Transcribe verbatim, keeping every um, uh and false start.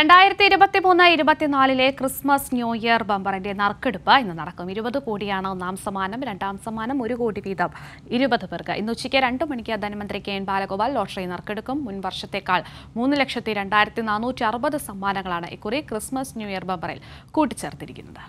twenty twenty-three twenty-four Christmas New Year ബംബറിന്റെ നറുക്കെടുപ്പ് ഇന്ന് നടക്കും ഇരുപത് കോടിയാണ് ഒന്നാം സമ്മാനം രണ്ടാം സമ്മാനം ഒരു കോടി വീതം ഇരുപത് പേർക്ക് ഇന്ന് ഉച്ചയ്ക്ക് രണ്ട് മണിക്ക് ധനമന്ത്രി കെ എൻ ബാലഗോപാൽ ലോട്ടറി നറുക്കെടുക്കും മുൻ വർഷത്തേക്കാൾ മൂന്ന് ലക്ഷത്തി രണ്ടായിരത്തി നാനൂറ്റി അറുപത് സമ്മാനങ്ങളാണ് ഇക്കുറി ക്രിസ്മസ് ന്യൂ ഇയർ ബംബറിൽ കൂട്ടിച്ചേർത്തിരിക്കുന്നത്